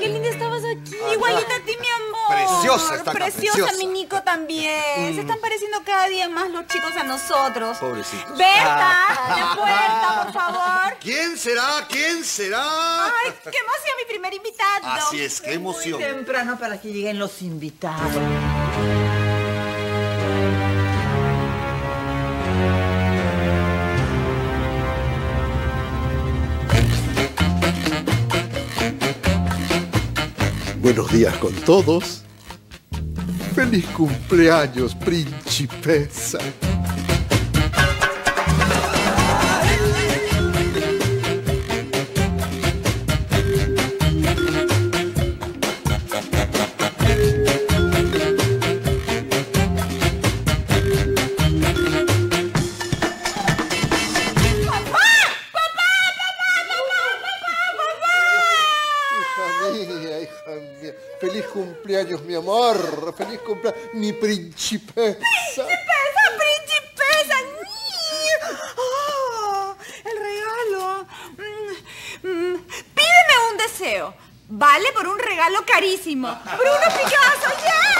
qué linda estabas aquí. Igualita a ti, mi amor. Preciosa está. Preciosa, mi Nico también. Se están pareciendo cada día más los chicos a nosotros. Pobrecitos. Berta, la puerta, por favor. ¿Quién será? ¿Quién será? Ay, qué emoción, mi primer invitado. Así es, qué emoción. Muy temprano para que lleguen los invitados. Buenos días con todos. ¡Feliz cumpleaños, principesa! Cumpleaños, mi amor, feliz cumpleaños, mi principesa. ¡Principesa, principesa! ¡Oh, el regalo! Pídeme un deseo, vale por un regalo carísimo. ¡Bruno Picasso, yeah!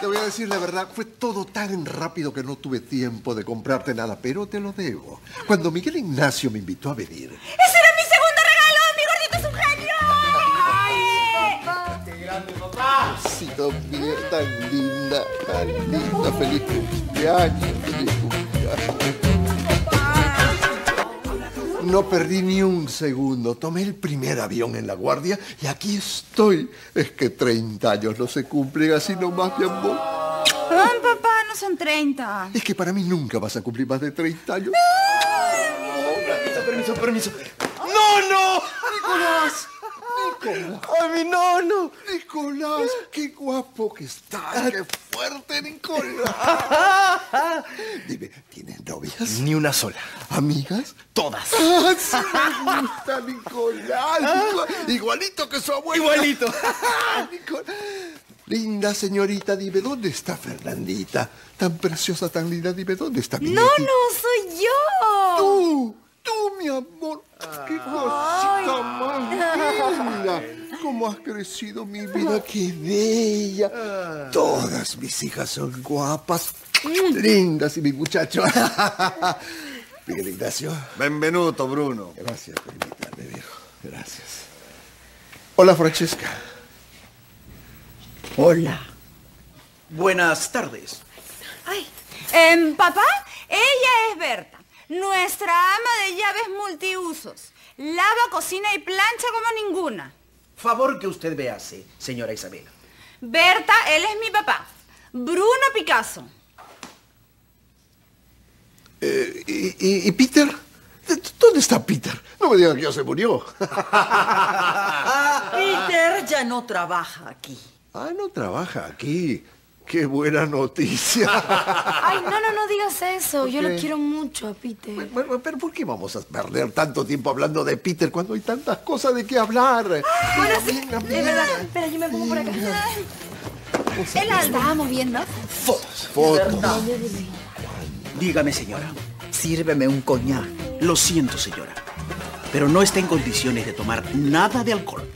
Te voy a decir la verdad, fue todo tan rápido que no tuve tiempo de comprarte nada, pero te lo debo. Cuando Miguel Ignacio me invitó a venir... ¡Ese era mi segundo regalo! ¡Mi gordito es un genio! Papacito, mía, tan linda, feliz cumpleaños, feliz cumpleaños. No perdí ni un segundo, tomé el primer avión en La Guardia y aquí estoy. Es que 30 años no se cumplen así nomás, mi amor. Ay, papá, no son 30. Es que para mí nunca vas a cumplir más de 30 años. No, permiso. ¡No! ¡Nicolás! Nicolás. ¡Ay, mi nono! Nicolás, qué guapo que estás, qué fuerte, Nicolás. Dime, ¿tienes novias? Ni una sola. ¿Amigas? Todas. ¡Ah, sí me gusta, Nicolás! Igualito que su abuelo. Igualito. Nicolás. Linda señorita, dime, ¿dónde está Fernandita? Tan preciosa, tan linda, dime, ¿dónde está mi nono? ¡No, soy yo! ¡Tú, mi amor! ¡Qué cosita más linda! ¡Cómo has crecido, mi vida! ¡Qué bella! Todas mis hijas son guapas, lindas y mi muchacho. Miguel Ignacio. Benvenuto, Bruno. Gracias por invitarme, viejo. Gracias. Hola, Francesca. Hola. Buenas tardes. Ay, papá, ella es Berta. Nuestra ama de llaves multiusos. Lava, cocina y plancha como ninguna. Favor que usted me hace, señora Isabel. Berta, él es mi papá. Bruno Picasso. ¿Y Peter? ¿Dónde está Peter? No me digan que ya se murió. Peter ya no trabaja aquí. Ah, no trabaja aquí. ¡Qué buena noticia! Ay, no digas eso. Okay. Yo lo quiero mucho a Peter. Pero ¿por qué vamos a perder tanto tiempo hablando de Peter cuando hay tantas cosas de qué hablar? Bueno, sí, es verdad. Espera, yo me pongo por acá. ¿Él la estábamos viendo? Fotos. No. Dígame, señora, sírveme un coñac. Lo siento, señora, pero no está en condiciones de tomar nada de alcohol.